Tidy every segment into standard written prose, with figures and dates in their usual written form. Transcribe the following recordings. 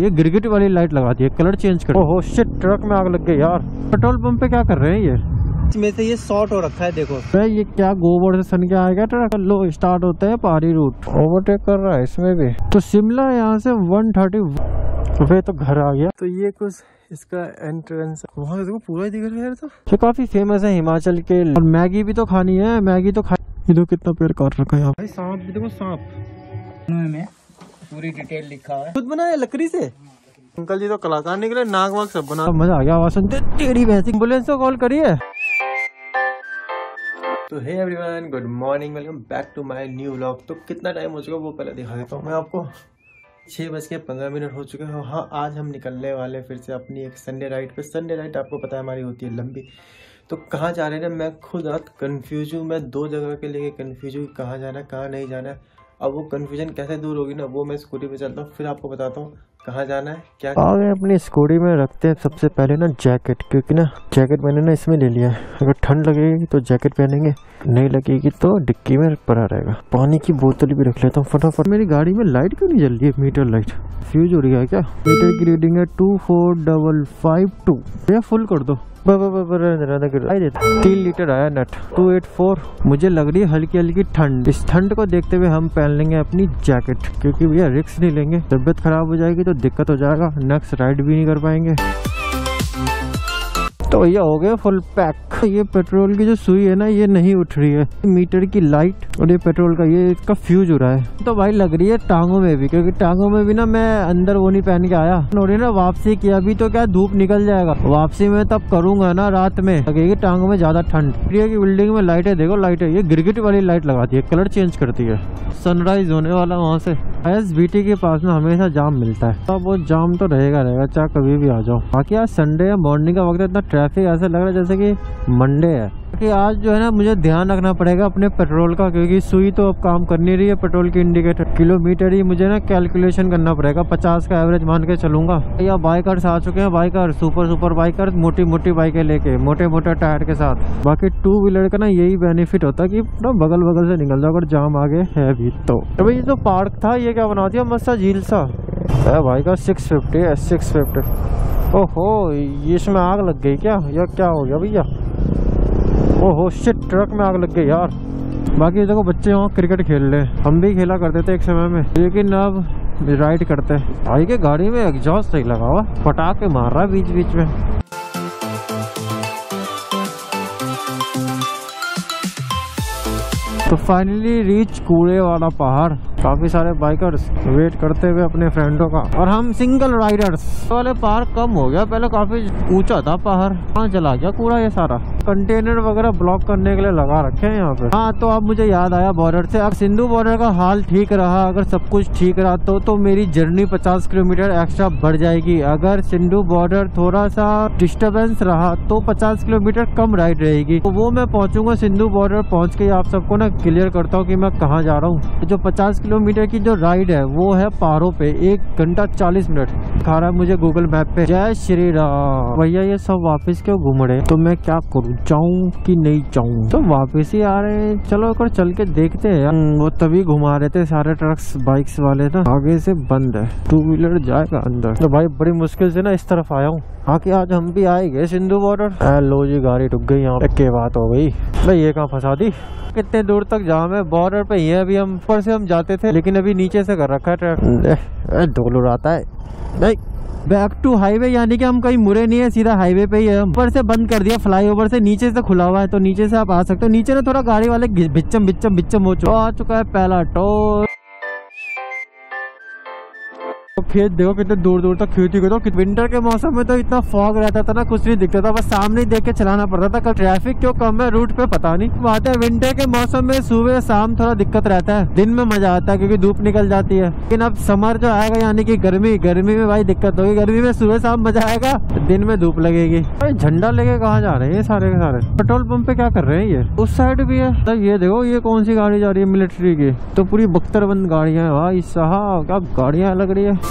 ये गिरगिट वाली लाइट लगाती है, कलर चेंज कर। ओह शिट, ट्रक में आग लग गई यार। पेट्रोल पंप पे क्या कर रहे हैं ये? में से ये शॉर्ट हो रखा है देखो। भाई ये क्या गोबर से सन के आएगा ट्रक। लो स्टार्ट होता है पहाड़ी रूट, ओवरटेक कर रहा है इसमें भी। तो शिमला यहाँ से 130 वे तो घर आ गया। तो ये कुछ इसका एंट्रेंस वहाँ देखो पूरा दिख रहा है। तो काफी फेमस है हिमाचल के। और मैगी भी तो खानी है, मैगी तो खा। देखो कितना पेड़ काट रखा है। सांप भी देखो, सांप में पूरी डिटेल लिखा है। खुद बनाया लकड़ी से अंकल जी तो कलाकार निकले, नाग वाग सब बना। मजा आ गया आवाज सुनते। टेढ़ी भैंस एम्बुलेंस को कॉल करिए। तो hey everyone, good morning, welcome back to my new vlog. तो कितना टाइम हो चुका वो पहले दिखा देता हूँ मैं आपको। 6:15 हो चुके हैं। हाँ, आज हम निकलने वाले फिर से अपनी एक संडे राइड पे। संडे राइड आपको पता है हमारी होती है लंबी। तो कहाँ जा रहे हैं मैं खुद आज कन्फ्यूज हूँ। मैं दो जगह के लिए कन्फ्यूज हूँ, कहाँ जाना कहाँ नहीं जाना। अब वो कन्फ्यूजन कैसे दूर होगी ना, वो मैं स्कूटी पे चलता हूँ फिर आपको बताता हूँ कहाँ जाना है क्या। आगे अपनी स्कूटी में रखते हैं सबसे पहले ना जैकेट, क्योंकि ना जैकेट मैंने ना इसमें ले लिया है। अगर ठंड लगेगी तो जैकेट पहनेंगे, नहीं लगेगी तो डिक्की में पड़ा रहेगा। पानी की बोतल भी रख लेता हूँ फटाफट। मेरी गाड़ी में लाइट क्यों नहीं जल रही है? मीटर लाइट फ्यूज हो रही है क्या? मीटर की रीडिंग है 24552। भैया फुल कर दो। 3 लीटर आया नट 284। मुझे लग रही है हल्की हल्की ठंड। इस ठंड को देखते हुए हम पहन लेंगे अपनी जैकेट, क्योंकि भैया रिस्क नहीं लेंगे। तबियत खराब हो जाएगी तो दिक्कत हो जाएगा, नेक्स्ट राइड भी नहीं कर पाएंगे। तो ये हो गया फुल पैक। ये पेट्रोल की जो सुई है ना ये नहीं उठ रही है, मीटर की लाइट और ये पेट्रोल का ये इसका फ्यूज हो रहा है। तो भाई लग रही है टांगों में भी, क्योंकि टांगों में भी ना मैं अंदर वो नहीं पहन के आया। और ना वापसी किया भी तो क्या धूप निकल जाएगा, वापसी में तब करूंगा ना रात में, लगेगी टांगों में ज्यादा ठंड। की बिल्डिंग में लाइटें देखो, लाइटें ये गिरगिट वाली लाइट लगाती है, कलर चेंज करती है। सनराइज होने वाला वहाँ से। ISBT के पास में हमेशा जाम मिलता है, तो वो जाम तो रहेगा चाहे कभी भी आ जाओ। बाकी आज संडे है, मॉर्निंग का वक्त है, इतना ट्रैफिक ऐसा लग रहा है जैसे कि मंडे है। कि आज जो है ना मुझे ध्यान रखना पड़ेगा अपने पेट्रोल का, क्योंकि सुई तो अब काम कर नहीं रही है पेट्रोल की। इंडिकेटर किलोमीटर ही मुझे ना कैलकुलेशन करना पड़ेगा, 50 का एवरेज मान के चलूंगा। या बाइकर्स आ चुके हैं, बाइकर्स सुपर बाइकर्स, मोटी मोटी बाइकें लेके मोटे टायर के साथ। बाकी टू व्हीलर का ना यही बेनिफिट होता है कि ना बगल से निकल जाओ अगर जाम आगे है भी तो। भाई ये जो पार्क था ये क्या बना दिया, मस्त झील सा है भाई का। 650। ओहो ये इसमें आग लग गई क्या? यार क्या हो गया भैया? ओहो शिट, ट्रक में आग लग गई यार। बाकी देखो बच्चे वहाँ क्रिकेट खेल रहे हैं, हम भी खेला करते थे एक समय में, लेकिन अब राइड करते हैं। भाई के गाड़ी में एग्जॉस्ट नहीं लगा हुआ, पटाखे मार रहा है बीच बीच में। तो फाइनली रीच कूड़े वाला पहाड़। काफी सारे बाइकर्स वेट करते हुए अपने फ्रेंडों का, और हम सिंगल राइडर्स। वाले पहाड़ कम हो गया, पहले काफी ऊंचा था पहाड़। कहाँ चला गया कूड़ा ये सारा? कंटेनर वगैरह ब्लॉक करने के लिए लगा रखे हैं यहाँ पे। हाँ तो अब मुझे याद आया बॉर्डर से, अब सिंधु बॉर्डर का हाल ठीक रहा, अगर सब कुछ ठीक रहा तो मेरी जर्नी 50 किलोमीटर एक्स्ट्रा बढ़ जाएगी। अगर सिंधु बॉर्डर थोड़ा सा डिस्टर्बेंस रहा तो 50 किलोमीटर कम राइड रहेगी। तो वो मैं पहुँचूंगा सिंधु बॉर्डर, पहुँच के आप सबको ना क्लियर करता हूँ कि मैं कहाँ जा रहा हूँ। जो 50 किलोमीटर की जो राइड है वो है पहाड़ों पे, 1 घंटा 40 मिनट दिखा रहा है मुझे गूगल मैप पे। जय श्री राम। भैया ये सब वापस क्यों घूम रहे? तो मैं क्या करूँ, जाऊँ कि नहीं जाऊँ? तो वापस ही आ रहे, चलो एक बार चल के देखते हैं। वो तभी घुमा रहे थे सारे ट्रक्स बाइक्स वाले ना, आगे से बंद है, टू व्हीलर जाएगा अंदर। तो भाई बड़ी मुश्किल से ना इस तरफ आया हूँ। आके आज हम भी आएंगे सिंधु बॉर्डर। लो जी गाड़ी रुक गई यहाँ पे, बात हो गई भाई, ये कहाँ फंसा दी? कितने दूर तक जाम है, बॉर्डर पे ही है अभी। हम ऊपर से हम जाते थे लेकिन अभी नीचे से कर रखा है ट्रैफिक। डोलू आता है नहीं, बैक टू हाईवे, यानी कि हम कहीं मुड़े नहीं है, सीधा हाईवे पे ही है। ऊपर से बंद कर दिया फ्लाईओवर से, नीचे से खुला हुआ है तो नीचे से आप आ सकते हो। नीचे ना थोड़ा गाड़ी वाले बिच्चम हो चुका आ चुका है पहला टोल। खेत देखो कितने दूर दूर तक खेती को। तो विंटर के मौसम में तो इतना फॉग रहता था ना, कुछ नहीं दिखता था, बस सामने देख के चलाना पड़ता था। कल ट्रैफिक क्यों कम है रूट पे पता नहीं। बात है विंटर के मौसम में सुबह शाम थोड़ा दिक्कत रहता है, दिन में मजा आता है क्योंकि धूप निकल जाती है। लेकिन अब समर जो आएगा यानी की गर्मी में भाई दिक्कत होगी। गर्मी में सुबह शाम मजा आएगा, दिन में धूप लगेगी। भाई झंडा लेके कहाँ जा रहे हैं सारे के सारे? पेट्रोल पंप पे क्या कर रहे हैं ये? उस साइड भी है। ये देखो ये कौन सी गाड़ी जा रही है? मिलिट्री की तो पूरी बख्तरबंद गाड़ियाँ है भाई साहब, क्या गाड़ियाँ लग रही है।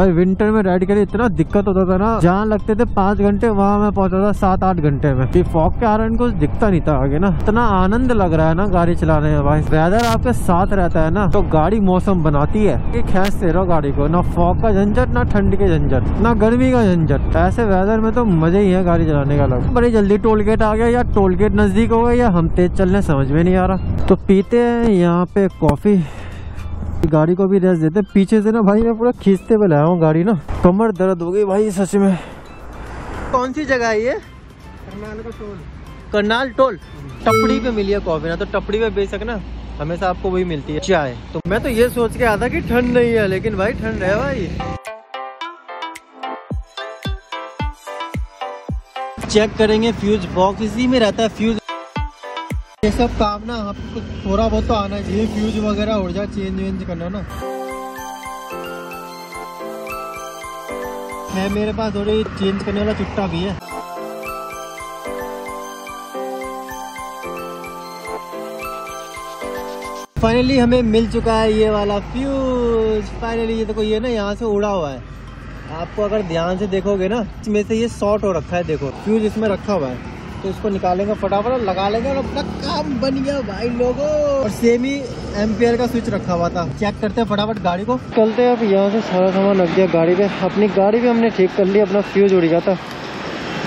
भाई विंटर में राइड के लिए इतना दिक्कत होता था ना, जहाँ लगते थे 5 घंटे वहाँ मैं पहुँचा था 7-8 घंटे में। ये फॉग के कारण कुछ दिखता नहीं था आगे ना। इतना आनंद लग रहा है ना गाड़ी चलाने में भाई, वेदर आपके साथ रहता है ना तो गाड़ी मौसम बनाती है कि खेचते रहो गाड़ी को, ना फॉग का झंझट, ना ठंड के झंझट, ना गर्मी का झंझट। ऐसे वेदर में तो मजे ही है गाड़ी चलाने का। लग बड़ी जल्दी टोल गेट आ गया, या टोल गेट नजदीक हो गया या हम तेज चलने, समझ में नहीं आ रहा। तो पीते हैं यहाँ पे कॉफी, गाड़ी को भी रेस्ट देते। पीछे से ना भाई मैं पूरा खींचते हुए लाया हूँ गाड़ी ना, कमर दर्द हो गई भाई सच में। कौन सी जगह है ये? करनाल टोल। टपड़ी पे मिली है कॉफी ना, तो टपड़ी पे बेशक ना हमेशा आपको वही मिलती है चाय। तो मैं तो ये सोच के आता कि ठंड नहीं है, लेकिन भाई ठंड है भाई। चेक करेंगे फ्यूज बॉक्स, इसी में रहता है फ्यूज। ये सब काम ना आपको थोड़ा बहुत तो आना चाहिए, फ्यूज वगैरह हो जाए चेंज वेंज करना ना। है मेरे पास थोड़ी चेंज करने वाला चुट्टा भी है। फाइनली हमें मिल चुका है ये वाला फ्यूज। फाइनली ये देखो, ये ना यहाँ से उड़ा हुआ है। आपको अगर ध्यान से देखोगे ना, इसमें से ये शॉर्ट हो रखा है, देखो फ्यूज इसमें रखा हुआ है। तो इसको निकालेंगे फटाफट और लगा लेंगे और अपना काम बन गया भाई लोगों। और सेम ही एम्पियर का स्विच रखा हुआ था। चेक करते हैं फटाफट गाड़ी को, चलते हैं। अब यहाँ से सारा सामान लग दिया गाड़ी पे, अपनी गाड़ी भी हमने ठीक कर ली, अपना फ्यूज उड़ गया था।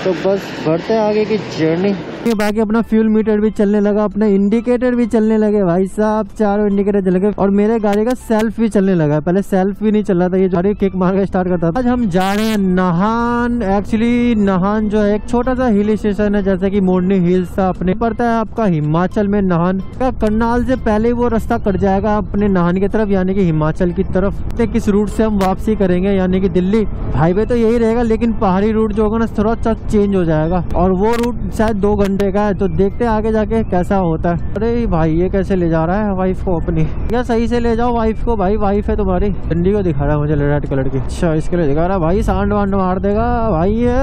तो बस बढ़ते हैं आगे की जर्नी। बाकी अपना फ्यूल मीटर भी चलने लगा, अपने इंडिकेटर भी चलने लगे भाई साहब, चारों इंडिकेटर चल गए। और मेरे गाड़ी का सेल्फ भी चलने लगा, पहले सेल्फ भी नहीं चल रहा था, ये गाड़ी किक मार के स्टार्ट करता था। आज हम जा रहे हैं नाहान। एक्चुअली नाहान जो है एक छोटा सा हिल स्टेशन है, जैसे कि मोरनी हिल्स था अपने, पड़ता है आपका हिमाचल में नाहान का। करनाल से पहले वो रास्ता कट जाएगा अपने नाहान की तरफ, यानी कि हिमाचल की तरफ। किस रूट से हम वापसी करेंगे, यानी कि दिल्ली हाईवे तो यही रहेगा, लेकिन पहाड़ी रूट जो होगा ना थोड़ा सा चेंज हो जाएगा, और वो रूट शायद 2 घंटे का है। तो देखते हैं आगे जाके कैसा होता है। अरे भाई ये कैसे ले जा रहा है वाइफ को अपनी, या सही से ले जाओ वाइफ को भाई, वाइफ है तुम्हारी। डंडी को दिखा रहा है मुझे रेड कलर की, अच्छा इसके लिए दिखा रहा है भाई, सांड वांड मार देगा भाई ये,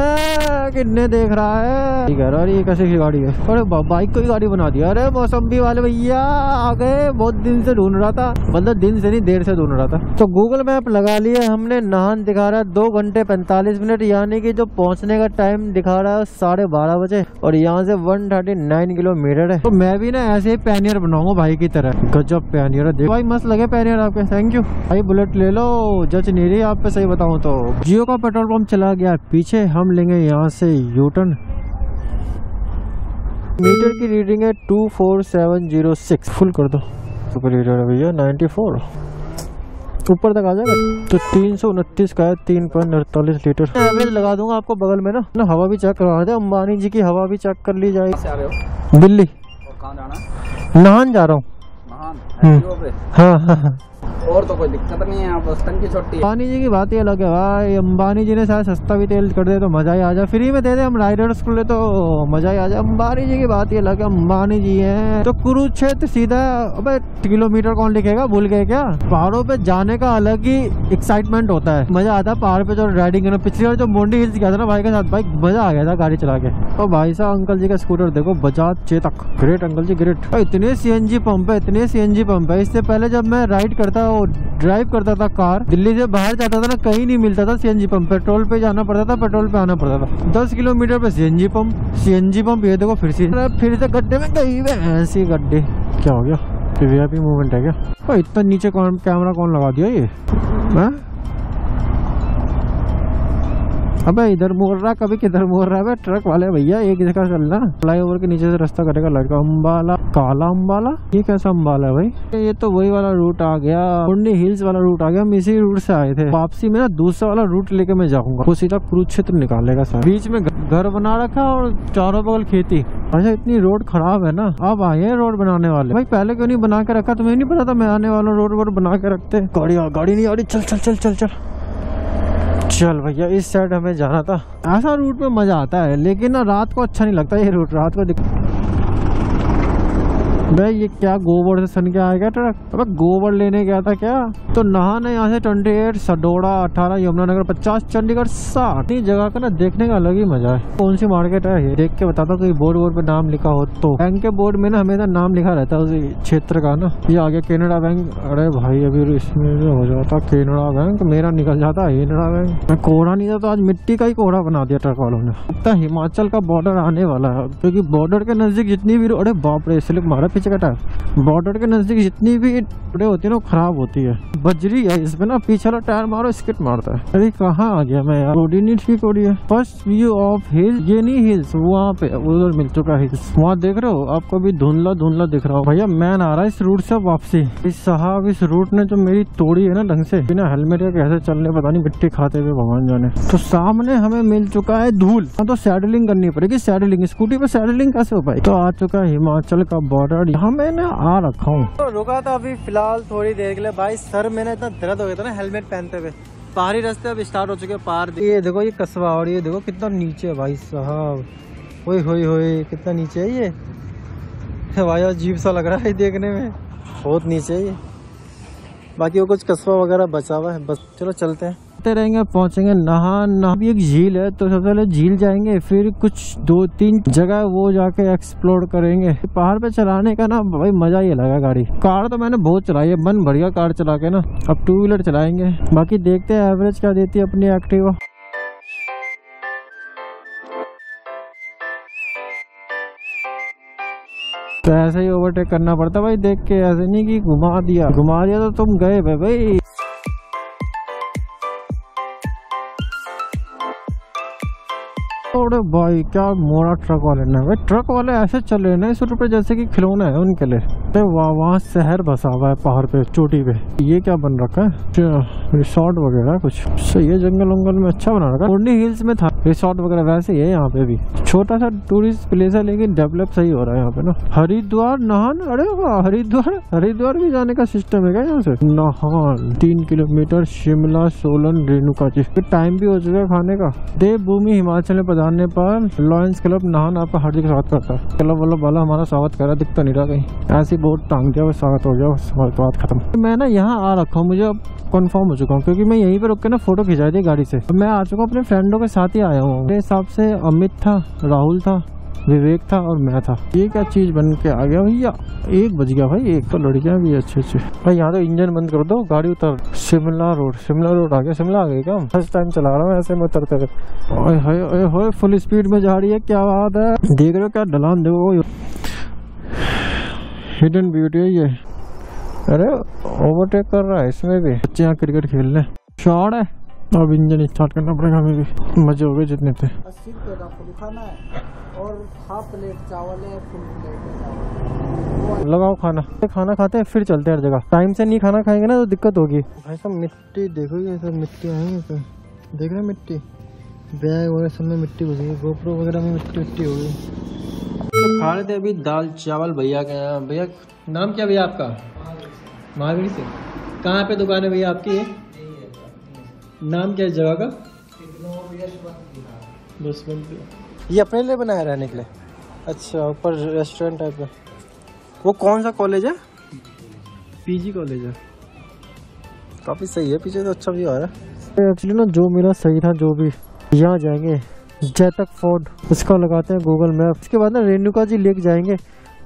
कितने देख रहा है। ठीक है, अरे ये कैसे की गाड़ी है, अरे बाइक को ही गाड़ी बना दिया। अरे मौसम्बी वाले भैया आ गए, बहुत दिन से ढूंढ रहा था, मतलब दिन से नहीं देर से ढूंढ रहा था। तो गूगल मैप लगा लिए हमने, नाहन दिखा रहा है 2 घंटे 45 मिनट, यानी की जो पहुँचने का टाइम दिखा रहा है 12:30 बजे, और यहाँ से 139 किलोमीटर है। तो मैं भी ना ऐसे ही पैनियर बनाऊंगा भाई की तरह, गजब पैनियर है। देखो भाई मस्त लगे पैनियर आपके, थैंक यू भाई। बुलेट ले लो, जज नहीं रही आप पे, सही बताऊं तो। जियो का पेट्रोल पंप चला गया पीछे, हम लेंगे यहाँ से यूटर्न। मीटर की रीडिंग है 24706, फुल कर दो। लीटर है भैया 94, ऊपर तक आ जाएगा। तो 329 का है, 3.48 लीटर एवरेज लगा दूंगा आपको। बगल में ना हवा भी चेक करवा रहे, अंबानी जी की हवा भी चेक कर ली जाएगी। दिल्ली और कहाँ जाना? नाहन जा रहा हूँ। हाँ हाँ, और तो कोई दिक्कत नहीं है, बस टंकी छोटी है। अंबानी जी की बात ही अलग है भाई, अंबानी जी ने शायद सस्ता भी तेल कर दे तो मजा ही आ जाए, फ्री में दे दे हम राइडर्स को ले तो मजा ही आ जाए। अंबानी जी की बात ही अलग है, अंबानी जी हैं। तो कुरुक्षेत्र सीधा, अबे किलोमीटर कौन लिखेगा, भूल गए क्या? पहाड़ों पे जाने का अलग ही एक्साइटमेंट होता है, मजा आता है पहाड़ पे जो राइडिंग करना। पिछली बार जो मोरनी हिल्स गया था ना भाई के साथ, भाई मजा आ गया था गाड़ी चला के। और भाई साहब अंकल जी का स्कूटर देखो, Bajaj Chetak, great uncle ji great. इतने CNG पंप है, इतने CNG पंप है। इससे पहले जब मैं राइड करता और ड्राइव करता था कार, दिल्ली से बाहर जाता था ना, कहीं नहीं मिलता था CNG पंप। पेट्रोल पे जाना पड़ता था, पेट्रोल पे आना पड़ता था। 10 किलोमीटर पे CNG पंप। ये देखो फिर से गड्ढे में गई हुए, ऐसी गड्ढे। क्या हो गया, वीआईपी मूवमेंट है क्या? और इतना नीचे कैमरा कौन लगा दिया ये? अबे इधर मोड़ रहा, कभी किधर मोड़ रहा है ट्रक वाले भैया, एक जगह चलना। फ्लाईओवर के नीचे से रास्ता करेगा लड़का। अम्बाला, काला अम्बाला, ये कैसा अम्बाला है भाई? ये तो वही वाला रूट आ गया, मोरनी हिल्स वाला रूट आ गया। हम इसी रूट से आए थे। वापसी में ना दूसरा वाला रूट लेके मैं जाऊंगा, वो सीधा कुरुक्षेत्र निकालेगा। सर बीच में घर बना रखा और चारों बगल खेती। अच्छा इतनी रोड खराब है ना, अब आए हैं रोड बनाने वाले। भाई पहले क्यों नहीं बना के रखा, तुम्हें नहीं पता था मैं आने वाला? रोड वोड बना के रखते। गाड़ी नहीं आ रही, चल चल चल चल चल चल भैया, इस साइड हमें जाना था। ऐसा रूट में मजा आता है, लेकिन ना रात को अच्छा नहीं लगता ये रूट। रात को भाई ये क्या गोबर से सन के आएगा ट्रक। अबे गोबर लेने गया था क्या। तो नाहन है यहाँ से 28, सडोड़ा 18, यमुनानगर 50, चंडीगढ़ 60। इस जगह का ना देखने का अलग ही मजा है। कौन सी मार्केट है ये देख के बताता हूँ। बोर्ड बोर्ड पे नाम लिखा हो तो बैंक के बोर्ड में ना हमेशा नाम लिखा रहता है उस क्षेत्र का ना। ये आगे केनरा बैंक। अरे भाई अभी इसमें हो जाता केनरा बैंक, मेरा निकल जाता केनरा बैंक। कोहरा नहीं था तो आज मिट्टी का ही कोहरा बना दिया ट्रक वालों ने। इतना हिमाचल का बॉर्डर आने वाला है क्योंकि बॉर्डर के नजदीक जितनी भी, अरे बाप रे इसलिए मारा पीछे का टायर। बॉर्डर के नजदीक जितनी भी रोडें होती है ना खराब होती है, बजरी है इसमें ना, पीछे वाला टायर मारो स्किट मारता है। अरे कहाँ आ गया मैं यार, रोड ही नहीं ठीक हो रही है। फर्स्ट व्यू ऑफ हिल, ये नहीं हिल्स, वहाँ पे उधर मिल चुका हिल्स, वहाँ देख रहे हो आपको भी धुंधला धुंधला दिख रहा हो। भैया मैन आ रहा है इस रूट से वापसी। इस साहब इस रूट ने जो मेरी तोड़ी है ना ढंग से, बिना हेलमेट या कैसे चलने, पता नहीं मिट्टी खाते हुए भगवान जाने। तो सामने हमें मिल चुका है धूल, तो सैडलिंग करनी पड़ेगी। सैडलिंग स्कूटी पे सैडलिंग कैसे हो पाएगी। तो आ चुका है हिमाचल का बॉर्डर, यहाँ मैंने आ रखा हूँ। तो रुका था अभी फिलहाल थोड़ी देर के लिए। भाई सर मेरा इतना दर्द हो गया था ना हेलमेट पहनते हुए। पहाड़ी रास्ते अब स्टार्ट हो चुके हैं पहाड़। ये देखो ये कस्बा, और ये देखो कितना नीचे है भाई साहब, होई कितना नीचे है ये। भाई अजीब सा लग रहा है देखने में, बहुत नीचे है ये। बाकी वो कुछ कस्बा वगैरह बचा हुआ है बस। चलो चलते हैं, रहेंगे पहुंचेंगे नाहान। भी एक झील है तो सबसे पहले झील जाएंगे, फिर कुछ 2-3 जगह वो जाके एक्सप्लोर करेंगे। पहाड़ पे चलाने का ना भाई मजा ही लगा। गाड़ी कार तो मैंने बहुत चलाई है, मन भर गया कार चला के ना। अब 2 व्हीलर चलाएंगे, बाकी देखते हैं एवरेज क्या देती है अपनी एक्टिवा। तो ऐसे ही ओवरटेक करना पड़ता भाई देख के, ऐसे नहीं कि घुमा दिया तो तुम गए भाई। अरे भाई क्या मोड़ा ट्रक वाले ने। भाई ट्रक वाले ऐसे चल रहे हैं इस रूट पे जैसे कि खिलौना है उनके लिए। तो वहाँ शहर बसा हुआ है पहाड़ पे चोटी पे। ये क्या बन रखा है, रिसोर्ट वगैरह कुछ सही है। जंगल वंगल में अच्छा बना रखा है। कोंडी हिल्स में था रिसोर्ट वगैरह, वैसे ही है यहाँ पे भी। छोटा सा टूरिस्ट प्लेस है लेकिन डेवलप सही हो रहा है यहाँ पे ना। हरिद्वार नाहन, अरे वाह हरिद्वार भी जाने का सिस्टम है क्या यहाँ से। नाहन 3 किलोमीटर, शिमला, सोलन, रेणुका जी। टाइम भी हो चुका है खाने का। देवभूमि हिमाचल में आने पर लॉयंस क्लब नाहन आपका हार्दिक स्वागत करता है। क्लब वाला हमारा स्वागत कर रहा है, दिखता नहीं रहा कहीं। ऐसी बोर्ड टांग दिया स्वागत हो गया, स्वागत खत्म। मैं ना यहाँ आ रखा हूँ, मुझे कंफर्म हो चुका हूँ क्योंकि मैं यहीं पर रुक के ना फोटो खिंचाई थी गाड़ी से। मैं आ चुका हूँ अपने फ्रेंडों के साथ ही आया हूँ। मेरे हिसाब से अमित था, राहुल था, विवेक था और मैं था। ये क्या चीज बन के आ गया भैया, 1 बज गया भाई। एक तो लड़कियां भी अच्छी। भाई यहाँ तो इंजन बंद कर दो गाड़ी उतर। शिमला रोड आ गया। शिमला आ गई क्या, फर्स्ट टाइम चला रहा हूँ ऐसे में उतरते हुए। फुल स्पीड में जा रही है, क्या बात है। देख रहे हो क्या ढलान, देखो हिडन ब्यूटी है ये। अरे ओवरटेक कर रहा है इसमें भी। बच्चे यहाँ क्रिकेट खेल रहे, शॉट है। अब इंजन स्टार्ट करना पड़ेगा हमें भी। मजे हो गए जितने थे। 80 रुपये आपको खाना है और हाफ प्लेट चावल है, फुल प्लेट है। लगाओ खाना खाते हैं फिर चलते हैं हर जगह। टाइम से नहीं खाना खाएंगे ना तो दिक्कत होगी। भाई सब मिट्टी देखो, ये सब मिट्टी आएंगे इसमें, देख रहे मिट्टी बैग वगैरह सब में मिट्टी हो गई, गोप्रो वगैरह में मिट्टी हो गई। तो खा रहे थे अभी दाल चावल भैया के यहाँ। भैया नाम क्या भैया आपका? महावीर से। कहाँ पे दुकान है भैया आपकी? नाम क्या है जगह का? ये अपने लिए बनाया रहने के लिए। अच्छा ऊपर रेस्टोरेंट टाइप है। वो कौन सा कॉलेज है? पीजी कॉलेज है, काफ़ी सही है। पीछे तो अच्छा भी आ रहा है। एक्चुअली ना जो मेरा सही था जो भी। यहाँ जाएंगे जैतक फोर्ट, उसका लगाते हैं गूगल मैप। उसके बाद ना रेणुका जी लेक जाएंगे,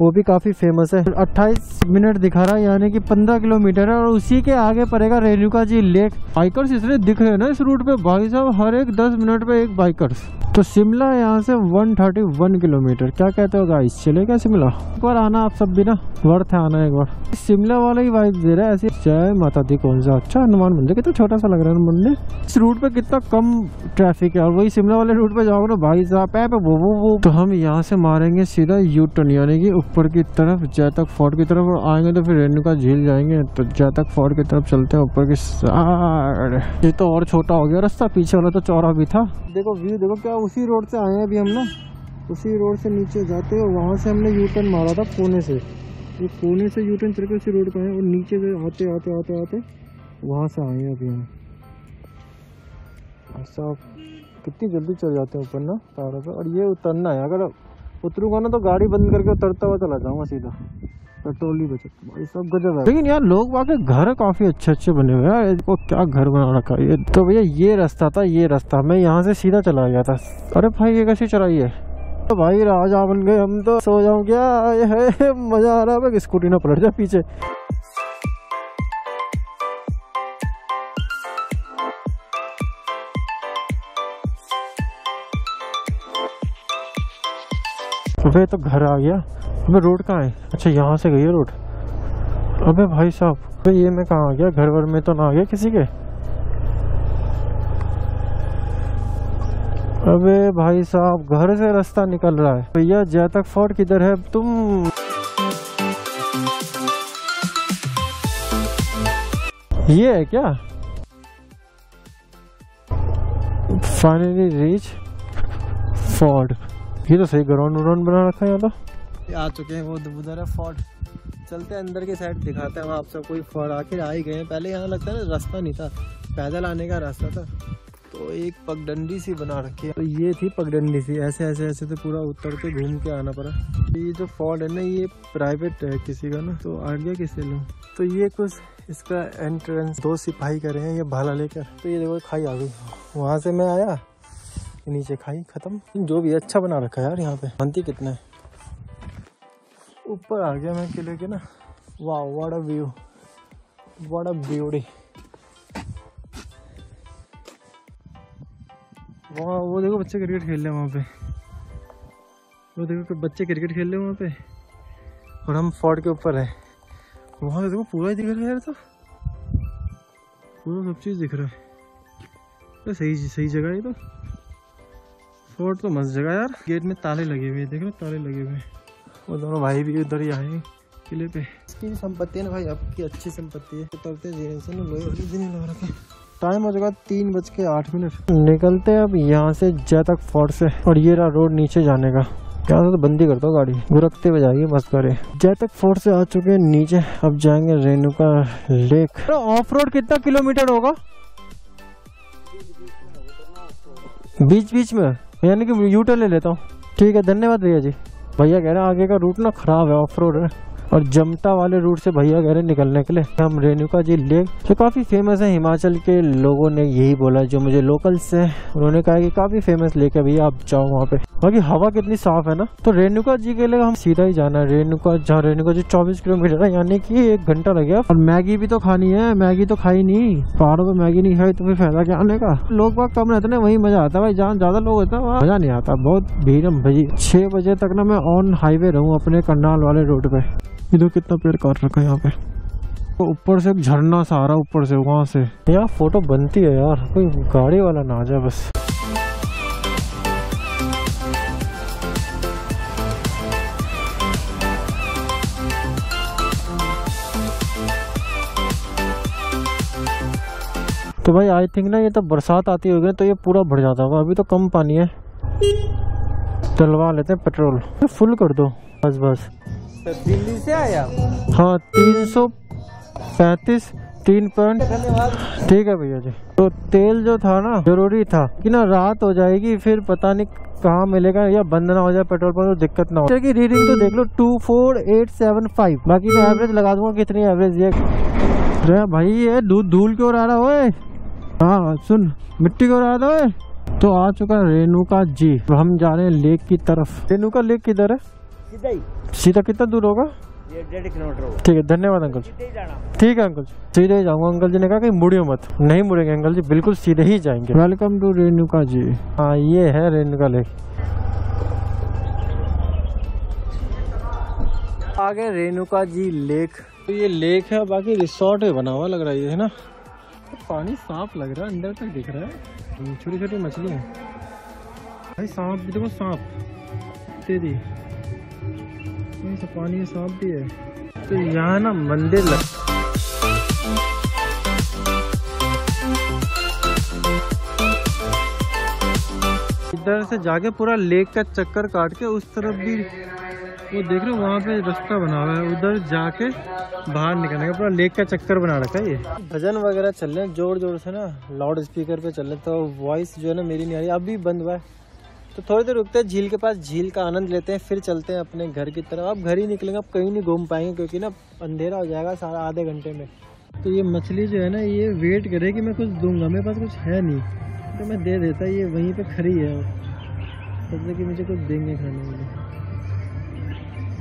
वो भी काफ़ी फेमस है। 28 मिनट दिखा रहा है यानी कि 15 किलोमीटर है और उसी के आगे पड़ेगा रेणुका जी लेक। बाइकर्स इसलिए दिख रहे हैं ना इस रूट पे भाई साहब, हर एक 10 मिनट पे एक बाइकर्स। तो शिमला यहाँ से 131 किलोमीटर, क्या कहते हो गाइस, चलेगा शिमला? एक बार आना आप सब भी ना, वर्थ है आना एक बार। शिमला वाला ही वाइब दे रहा है ऐसी। जय माता दी। कौन सा अच्छा हनुमान मंदिर, कितना छोटा सा लग रहा है हनुमान मंदिर। इस रूट पे कितना कम ट्रैफिक है और वही शिमला वाले रूट पे जाओगे ना भाई साहब है वो। तो हम यहाँ से मारेंगे सीधा यूटर्न यानी कि ऊपर की तरफ जैतक फोर्ट की तरफ, और आएंगे तो फिर रेणुका झील जाएंगे। तो जैतक फोर्ट की तरफ चलते हैं ऊपर की साइड। ये तो और छोटा हो गया रास्ता, पीछे वाला तो चौड़ा भी था। देखो व्यू देखो क्या, उसी रोड से आए हैं अभी हम ना, उसी रोड से नीचे जाते हैं। वहाँ से हमने यू टर्न मारा था पुणे से, ये पुणे से यू टर्न करके उसी रोड पर आए और नीचे से आते आते आते आते वहाँ से आए हैं अभी हम। ऐसा कितनी जल्दी चल जाते हैं ऊपर ना पहाड़ों पर। और ये उतरना है, अगर उतरूंगा ना तो गाड़ी बंद करके उतरता हुआ चला जाऊंगा सीधा। पेट्रोल ही बचत, भाई सब गजब है। लेकिन यार लोग वहाँ घर काफी अच्छे अच्छे बने हुए हैं, इनको क्या घर बना रखा है। तो भैया ये रास्ता था, ये रास्ता मैं यहाँ से सीधा चला गया था। अरे भाई ये कैसे चलाइए तो भाई राजा बन गए हम, तो सो जाऊं क्या, ये मजा आ रहा है। स्कूटी ना पलट जाए पीछे। अबे तो घर आ गया। अबे रोड कहाँ है? अच्छा यहाँ से गई है रोड। अबे भाई साहब तो ये मैं कहाँ आ गया, घर वर में तो ना आ गया किसी के। अबे भाई साहब घर से रास्ता निकल रहा है। भैया जैतक फोर्ट किधर है तुम? ये है क्या? Finally reach fort. ये तो सही ग्राउंड व्राउंड बना रखा है यहाँ तो। आ चुके हैं वो उधर है फोर्ट, चलते हैं अंदर की साइड, दिखाते हैं आप सबको। फोर्ट आखिर आ ही गए। पहले यहाँ लगता है ना रास्ता नहीं था, पैदल आने का रास्ता था। तो एक पगडंडी सी बना रखी है, तो ये थी पगडंडी सी, ऐसे ऐसे ऐसे तो पूरा उतर के घूम के आना पड़ा। ये जो फोर्ट है ना ये प्राइवेट है किसी का ना, तो आ गया किसी लोग। तो ये कुछ इसका एंट्रेंस दो सिपाही कर रहे हैं ये भाला लेकर। तो ये देखो खाई आ गई, वहाँ से मैं आया नीचे खाई खत्म। जो भी अच्छा बना रखा है यार यहाँ पे, शांति कितना है। ऊपर आ गया मैं किले के ना। वाह what a view, what a beauty. वहाँ वो देखो बच्चे क्रिकेट खेल रहे हैं वहाँ पे, वो देखो बच्चे क्रिकेट खेल रहे हैं वहाँ पे, और हम फोर्ट के ऊपर हैं। वहाँ से देखो पूरा ही दिख रहा है यार, तो पूरा सब चीज़ दिख रहा है। तो सही सही जगह है, तो फोर्ट तो मस्त जगह यार। गेट में ताले लगे हुए देख रहे, ताले लगे हुए। वो दोनों भाई भी उधर ही आए किले पे। इसकी संपत्ति है ना भाई, आपकी अच्छी संपत्ति है। उतरते जीवन से लग रखे। टाइम हो चुका 3:08। निकलते हैं अब यहाँ से जैतक फोर्ट से, और ये रहा रोड नीचे जाने का। यहाँ से तो बंदी करता हूँ गाड़ी, गुरकते हुए जाएगी मस्त करे। जैतक फोर्ट से आ चुके हैं नीचे, अब जाएंगे रेणुका लेक। तो ऑफ रोड कितना किलोमीटर होगा? बीच बीच में, यानी कि यूटर ले लेता हूँ। ठीक है धन्यवाद भैया जी। भैया कह रहे हैं आगे का रूट ना खराब है, ऑफ रोड है, और जमटा वाले रूट से भैया कह रहे निकलने के लिए। हम रेणुका जी लेक जो काफ़ी फेमस है, हिमाचल के लोगों ने यही बोला, जो मुझे लोकल्स हैं उन्होंने कहा कि काफ़ी फेमस लेक है भैया, आप जाओ वहाँ पे। बाकी हवा कितनी साफ है ना। तो रेणुका जी के लिए हम सीधा ही जाना है। रेणुका, जहाँ रेणुका जी 24 किलोमीटर है, यानी कि 1 घंटा लगेगा। और मैगी भी तो खानी है, मैगी तो खाई नहीं, पहाड़ों पर मैगी नहीं खाई तो फिर फायदा क्या आने का। लोग बहुत कम रहते ना, वही मजा आता है भाई। जहाँ ज्यादा लोग होता है वहाँ मजा नहीं आता, बहुत भीड़। भाई 6 बजे तक ना मैं ऑन हाईवे रहूँ अपने करनाल वाले रोड पे। ये देखो कितना पेड़ काट रखा है यहाँ पे। तो ऊपर से एक झरना सा आ रहा है ऊपर से, वहाँ से यार फोटो बनती है यार। कोई गाड़ी वाला ना आ जाए बस। तो भाई आई थिंक ना ये तो बरसात आती होगी तो ये पूरा भर जाता होगा। अभी तो कम पानी है, डलवा लेते हैं पेट्रोल, तो फुल कर दो बस बस। दिल्ली से आया? हाँ 335 3 पॉइंट। ठीक है भैया जी। तो तेल जो था ना जरूरी था कि ना, रात हो जाएगी फिर पता नहीं कहाँ मिलेगा, या बंद ना हो जाए पेट्रोल पंप तो दिक्कत ना हो। तो रीडिंग तो देख लो 24875। बाकी मैं एवरेज लगा दूंगा कितनी एवरेज ये। अरे भाई ये दूध धूल की ओर आ रहा है। हाँ सुन मिट्टी की ओर आ रहा है। तो आ चुका है रेणुका जी, तो हम जा रहे हैं लेक की तरफ। रेणुका लेक किधर है? सीधा कितना दूर होगा? ये 1.5 किलोमीटर होगा। ठीक है धन्यवाद अंकल जी। ठीक है अंकल जी सीधे ही जाऊंगा। अंकल जी ने कहा कि मुड़ियो मत। नहीं मुड़ेंगे अंकल जी, बिल्कुल सीधे ही जाएंगे। Welcome to Renuka ji. हाँ ये है रेणुका लेक। आगे रेणुका जी लेक। तो ये लेक है, बाकी रिसोर्ट है बना हुआ लग रहा है ये, है ना। तो पानी साफ लग रहा है, अंदर तक दिख रहा है, छोटी छोटी मछली है भाई। सांप भी देखो, सांप तेरी पानी साफ भी है। तो यहाँ ना मंदिर इधर से जाके पूरा लेक का चक्कर काट के उस तरफ भी वो देख रहे हो, वहाँ पे रास्ता बना हुआ है, उधर जाके बाहर निकलने का पूरा लेक का चक्कर बना रखा है। ये भजन वगैरह चल रहे हैं जोर जोर से ना, लाउड स्पीकर पे चल रहे, तो वॉइस जो है ना मेरी नहीं आ रही। अभी बंद हुआ है तो थोड़ी देर रुकते हैं झील के पास, झील का आनंद लेते हैं, फिर चलते हैं अपने घर की तरफ। आप घर ही निकलेंगे, आप कहीं नहीं घूम पाएंगे क्योंकि ना अंधेरा हो जाएगा सारा आधे घंटे में। तो ये मछली जो है ना ये वेट करे कि मैं कुछ दूंगा, मेरे पास कुछ है नहीं तो मैं दे देता, ये वहीं पे खड़ी है सोचते कि मुझे कुछ देंगे खाने के लिए।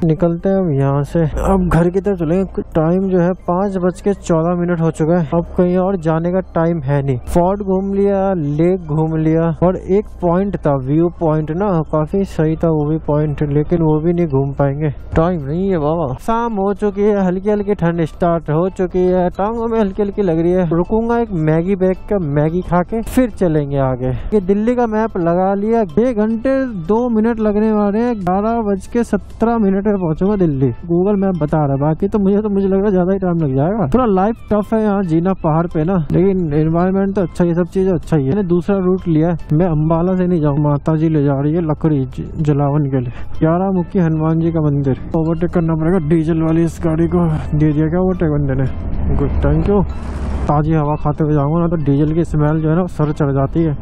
निकलते हैं अब यहाँ से, अब घर की तरफ चलेंगे। टाइम जो है 5:14 हो चुका है, अब कहीं और जाने का टाइम है नहीं। फोर्ट घूम लिया, लेक घूम लिया, और एक पॉइंट था व्यू पॉइंट ना, काफी सही था वो भी पॉइंट, लेकिन वो भी नहीं घूम पाएंगे, टाइम नहीं है बाबा। शाम हो चुकी है, हल्की हल्की ठंड स्टार्ट हो चुकी है, टांगों में हल्की हल्की लग रही है। रुकूंगा एक मैगी बैग का, मैगी खा के फिर चलेंगे आगे। दिल्ली का मैप लगा लिया, 2 घंटे 2 मिनट लगने वाले हैं, 11:17 में पहुंचूंगा दिल्ली, गूगल मैप बता रहा है। बाकी तो मुझे लग रहा है ज्यादा ही टाइम लग जाएगा। थोड़ा लाइफ टफ है यहाँ जीना पहाड़ पे ना, लेकिन एनवायरनमेंट तो अच्छा है, सब चीज अच्छा ही है। मैंने दूसरा रूट लिया है, मैं अम्बाला से नहीं जाऊँ, माता जी ले जा रही है लकड़ी जलावन के लिए। 11 मुखी हनुमान जी का मंदिर, ओवरटेक करना पड़ेगा। डीजल वाली इस गाड़ी को दे दिया क्या ओवरटेक बंदे ने, गुड थैंक यू। ताजी हवा खाते हुए जाऊंगा ना तो डीजल की स्मेल जो है ना सर चढ़ जाती है।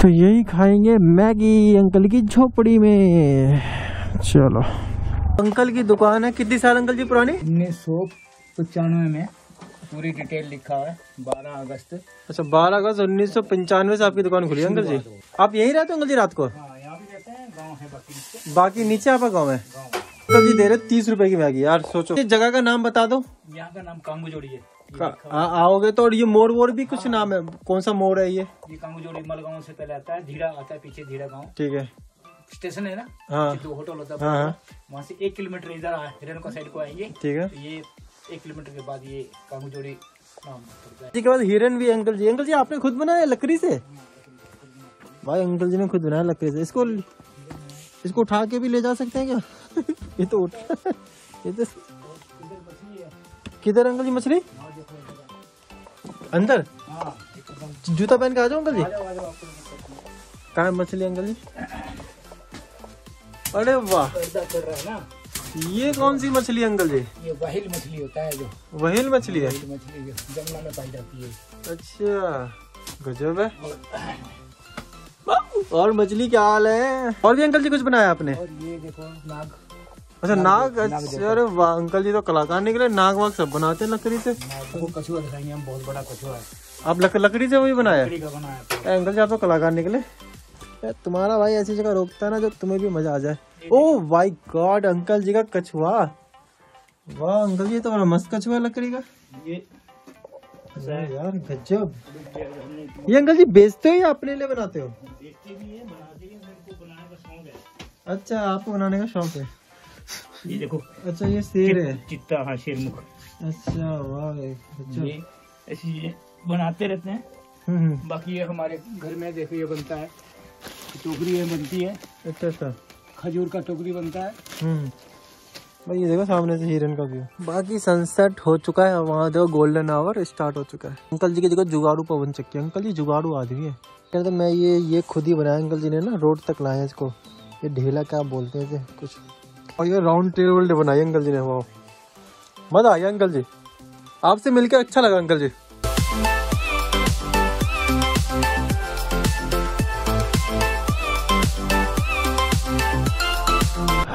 तो यही खाएंगे मैगी अंकल की झोपड़ी में। चलो अंकल की दुकान है, कितनी साल अंकल जी पुरानी? 1995 में, पूरी डिटेल लिखा हुआ है 12 अगस्त। अच्छा 12 अगस्त 1995 से आपकी दुकान खुली है अंकल जी। आप यही रहते हो अंकल जी रात को? हाँ, यहाँ भी रहते हैं, गाँव है बाकी नीचे आपका गाँव है। अंकल जी दे रहे 30 रुपए की मैगी, यार सोचो। जगह का नाम बता दो। यहाँ का नाम कांगुजोड़ी है। आओगे तो, और ये मोर वोर भी कुछ नाम है, कौन सा मोर है ये? ये कांगुजोड़ी मलगांव से पहले आता है, धीरा आता है पीछे, धीरा गांव। ठीक है, स्टेशन है ना। हाँ, तो होटल होता है। हाँ, वहाँ से 1 किलोमीटर इधर रेणुका साइड को आएंगे। ठीक है, तो ये 1 किलोमीटर के बाद ये कांगुजोड़ी नाम पड़ता है। इसके बाद हिरन भी अंकल जी। अंकल जी आपने खुद बनाया लकड़ी से? भाई अंकल जी ने खुद बनाया लकड़ी से। इसको उठा के भी ले जा सकते हैं क्या? ये तो उठा, ये तो किधर अंकल जी मछली? अंदर जूता पहन के आ जाओ अंकल जी। कहाँ है मछली अंकल जी? अरे वाह, ये कौन सी मछली अंकल जी? ये व्हेल मछली होता है, जो व्हेल मछली है जंगल में पाई जाती है। अच्छा गजब है। और मछली क्या हाल है? और भी अंकल जी कुछ बनाया आपने? और ये देखो नाग। अच्छा नाग, अरे वाह अंकल जी तो कलाकार निकले। नाग वाग सब बनाते हैं लकड़ी से। वो कछुआ दिखाएंगे हम, बहुत बड़ा कछुआ है। आप लकड़ी से वही बनाया? लकड़ी का बनाया है। अंकल जी आप तो कलाकार निकले। तुम्हारा भाई ऐसी जगह रोकता है ना जो तुम्हें भी मजा आ जाए। Oh my god, uncle ji का कछुआ, वाह अंकल जी तो बड़ा मस्त कछुआ है लकड़ी का। यार गजब। ये अंकल जी बेचते हो या अपने लिए बनाते हो? अच्छा आपको बनाने का शौक है। ये देखो, अच्छा ये शेर है, चित्ता। हाँ शेर मुख। अच्छा वाह, ये ऐसी बनाते रहते हैं। बाकी ये हमारे घर में देखो ये बनता है, टोकरी बनती है। अच्छा अच्छा, खजूर का टोकरी बनता है। भाई ये देखो सामने से हिरन का व्यू। बाकी सनसेट हो चुका है, वहाँ देखो गोल्डन आवर स्टार्ट हो चुका है। अंकल जी की देखो जुगाड़ू पवन चक्की। अंकल जी जुगाड़ू आदमी है। तो मैं ये खुद ही बनाया अंकल जी ने ना, रोड तक लाए इसको। ये ढेला क्या बोलते हैं कुछ। और ये राउंड टेबल बनाई अंकल जी ने, वाह मजा आ गया अंकल जी। आपसे मिलकर अच्छा लगा अंकल जी।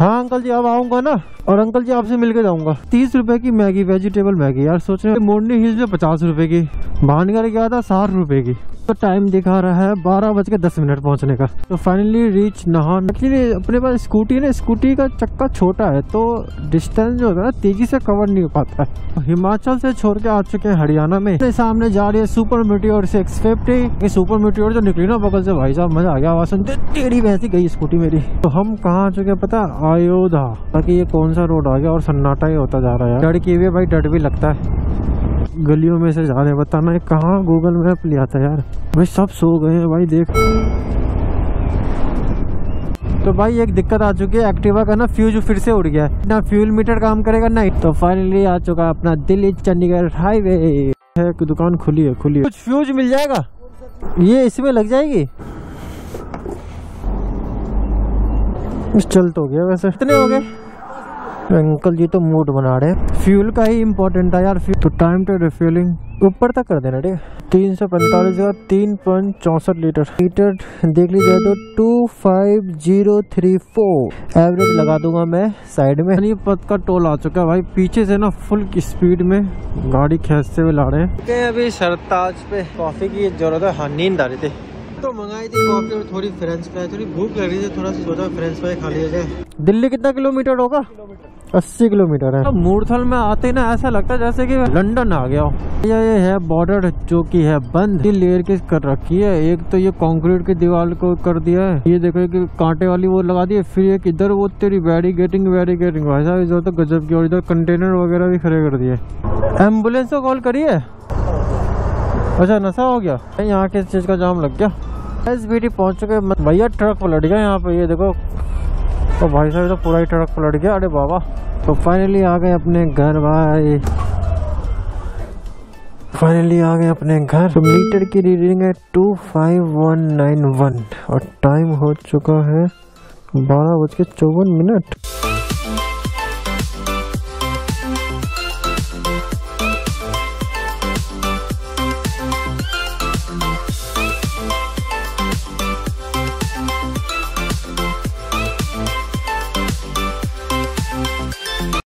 हाँ अंकल जी अब आऊंगा ना, और अंकल जी आपसे मिलकर जाऊंगा। 30 रुपए की मैगी, वेजिटेबल मैगी। यार सोच रहे मोरनी हिल्स में 50 रुपए की, भानगढ़ गया था 60 रुपए की। तो टाइम दिखा रहा है 12:10 पहुंचने का। तो फाइनली रीच नाहन। एक्चुअली अपने पास स्कूटी है ना, स्कूटी का चक्का छोटा है तो डिस्टेंस जो होता है ना तेजी से कवर नहीं हो पाता है। हिमाचल से छोड़ के आ चुके हैं हरियाणा में। तो सामने जा रही है सुपर मीटियोर 650। सुपर मीटियोर जो निकली ना बगल से, भाई साहब मजा आ गया, आवाज सुनते टेढ़ी वैसी गई स्कूटी मेरी। तो हम कहाँ आ चुके पता, आयोधा। बाकी ये कौन सा रोड आ गया, और सन्नाटा ही होता जा रहा है। डर की हुई भाई, डर भी लगता है गलियों में से जाने। बताना कहाँ गूगल मैप लिया था यार। भाई सब सो गए हैं भाई, देख। तो भाई एक दिक्कत आ चुकी है, एक्टिवा का ना फ्यूज फिर से उड़ गया है ना, फ्यूल मीटर काम करेगा ना। तो फाइनली आ चुका है अपना दिल्ली चंडीगढ़ हाईवे। एक दुकान खुली है, खुली है। कुछ फ्यूज मिल जाएगा, ये इसमें लग जाएगी। चल तो गया वैसे, कितने हो गए? तो अंकल जी तो मूड बना रहे। फ्यूल का ही इम्पोर्टेंट है यार, तो टाइम टू रिफ्यूलिंग ऊपर तक कर देना ठीक है। 345 का 3.64 लीटर देख लीजिए तो 25034 एवरेज लगा दूंगा मैं साइड में। ये पद का टोल आ चुका है भाई, पीछे से ना फुल स्पीड में गाड़ी खींचते हुए ला रहे हैं। अभी सरताज पे कॉफी की जरूरत है, हाँ नींद आ रही थी तो मंगाई थी कॉफी और थोड़ी फ्रेंच फ्राई, थोड़ी भूख लग रही थी, थोड़ा सा सोचा फ्रेंच फ्राई खा लिया जाए। दिल्ली कितना किलोमीटर होगा? 80 किलोमीटर है। मूर्थल में आते ना ऐसा लगता है जैसे कि लंदन आ गया हो। ये है बॉर्डर जो कि है बंद, ये लेयर के कर रखी है। एक तो ये कंक्रीट की दीवार को कर दिया है, ये देखो कि कांटे वाली वो लगा दी है, फिर एक इधर वो तेरी बैरिकेटिंग भाई साहब इधर तो गजब की, और इधर कंटेनर वगैरह भी खड़े कर दिए। एम्बुलेंस को कॉल करिए। अच्छा नशा हो गया यहाँ, किस चीज का जाम लग गया। SBD पहुँच चुके भैया, ट्रक पलट गया यहाँ पे, ये देखो तो भाई साहब तो पूरा ही ट्रक पलट गया। अरे बाबा, तो फाइनली आ गए अपने घर भाई, फाइनली आ गए अपने घर। तो मीटर की रीडिंग है 25191 और टाइम हो चुका है 12:54।